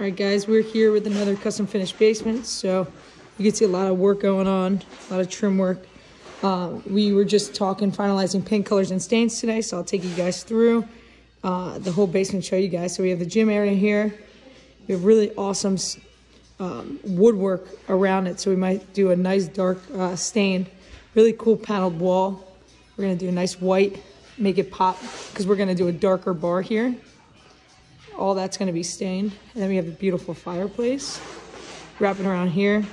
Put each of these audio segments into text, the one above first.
All right, guys, we're here with another custom finished basement. So you can see a lot of work going on, a lot of trim work. We were just finalizing paint colors and stains today. So I'll take you guys through the whole basement, show you guys. So we have the gym area here. We have really awesome woodwork around it. So we might do a nice dark stain, really cool paneled wall. We're gonna do a nice white, make it pop, because we're gonna do a darker bar here. All that's gonna be stained. And then we have a beautiful fireplace. Wrapping around here.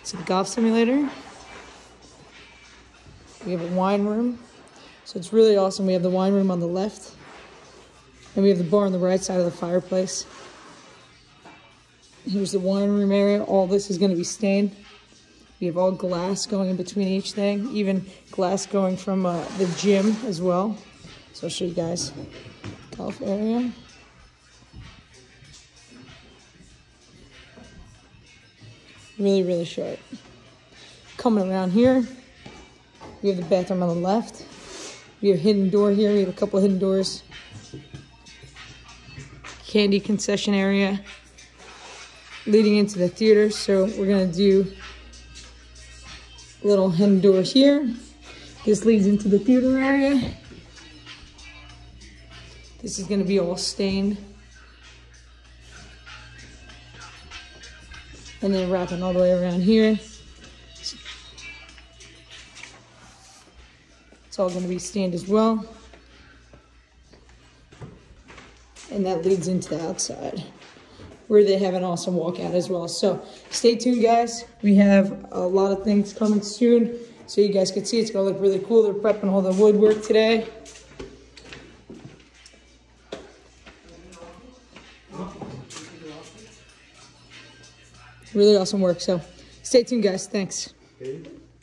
It's a golf simulator. We have a wine room. So it's really awesome. We have the wine room on the left. And we have the bar on the right side of the fireplace. Here's the wine room area. All this is gonna be stained. We have all glass going in between each thing. Even glass going from the gym as well. So I'll show you guys. Golf area. Really, really short. Coming around here, we have the bathroom on the left. We have a hidden door here. We have a couple of hidden doors. Candy concession area. Leading into the theater. So we're going to do a little hidden door here. This leads into the theater area. This is going to be all stained. And then wrapping all the way around here. It's all going to be stained as well. And that leads into the outside, where they have an awesome walkout as well. So stay tuned, guys. We have a lot of things coming soon. So you guys can see it's going to look really cool. They're prepping all the woodwork today. Really awesome work. So stay tuned, guys. Thanks.